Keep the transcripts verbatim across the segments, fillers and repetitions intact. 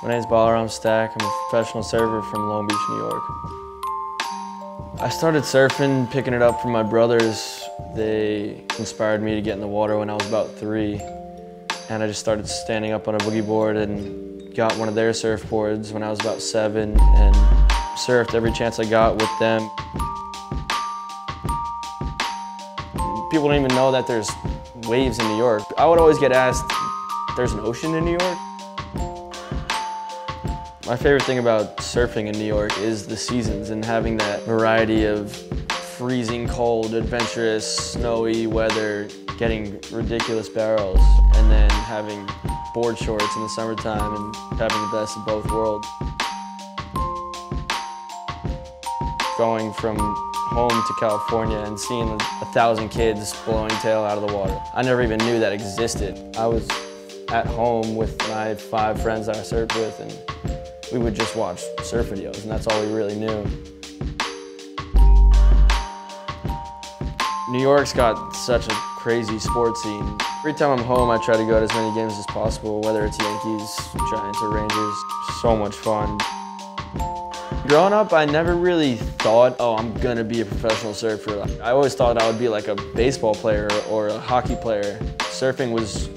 My name is Balaram Stack. I'm a professional surfer from Long Beach, New York. I started surfing, picking it up from my brothers. They inspired me to get in the water when I was about three. And I just started standing up on a boogie board and got one of their surfboards when I was about seven and surfed every chance I got with them. People don't even know that there's waves in New York. I would always get asked, there's an ocean in New York? My favorite thing about surfing in New York is the seasons and having that variety of freezing cold, adventurous, snowy weather, getting ridiculous barrels, and then having board shorts in the summertime and having the best of both worlds. Going from home to California and seeing a thousand kids blowing tail out of the water. I never even knew that existed. I was at home with my five friends that I surfed with, and we would just watch surf videos, and that's all we really knew. New York's got such a crazy sports scene. Every time I'm home, I try to go to as many games as possible, whether it's Yankees, Giants, or Rangers. So much fun. Growing up, I never really thought, oh, I'm gonna be a professional surfer. I always thought I would be like a baseball player or a hockey player. Surfing was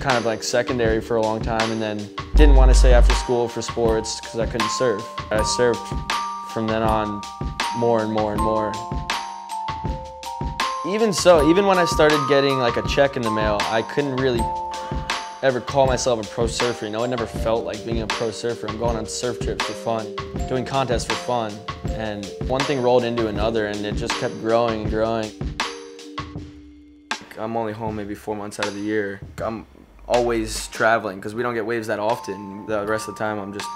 kind of like secondary for a long time, and then didn't want to stay after school for sports because I couldn't surf. I surfed from then on more and more and more. Even so, even when I started getting like a check in the mail, I couldn't really ever call myself a pro surfer. You know, it never felt like being a pro surfer. I'm going on surf trips for fun, doing contests for fun, and one thing rolled into another, and it just kept growing and growing. I'm only home maybe four months out of the year. I'm always traveling because we don't get waves that often. The rest of the time I'm just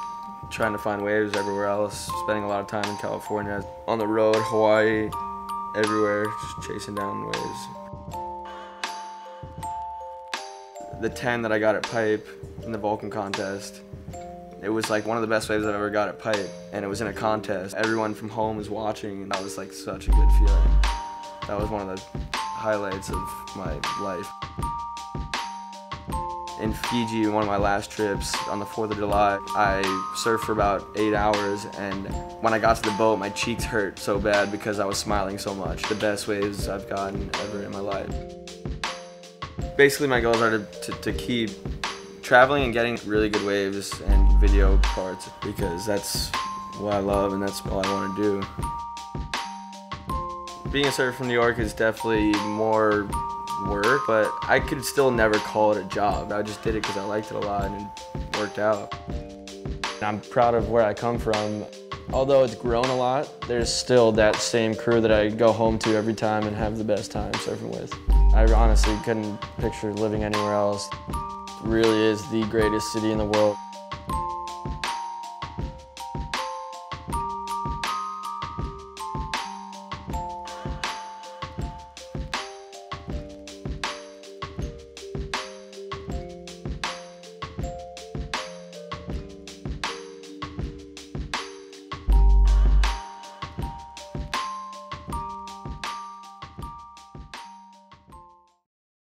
trying to find waves everywhere else, spending a lot of time in California, on the road, Hawaii, everywhere, just chasing down waves. The ten that I got at Pipe in the Volcom contest, it was like one of the best waves I've ever got at Pipe, and it was in a contest. Everyone from home was watching, and that was like such a good feeling. That was one of the highlights of my life. In Fiji, one of my last trips, on the fourth of July, I surfed for about eight hours, and when I got to the boat, my cheeks hurt so bad because I was smiling so much. The best waves I've gotten ever in my life. Basically, my goals are to, to, to keep traveling and getting really good waves and video parts, because that's what I love and that's all I want to do. Being a surfer from New York is definitely more work, but I could still never call it a job. I just did it because I liked it a lot and it worked out. I'm proud of where I come from. Although it's grown a lot, there's still that same crew that I go home to every time and have the best time surfing with. I honestly couldn't picture living anywhere else. It really is the greatest city in the world.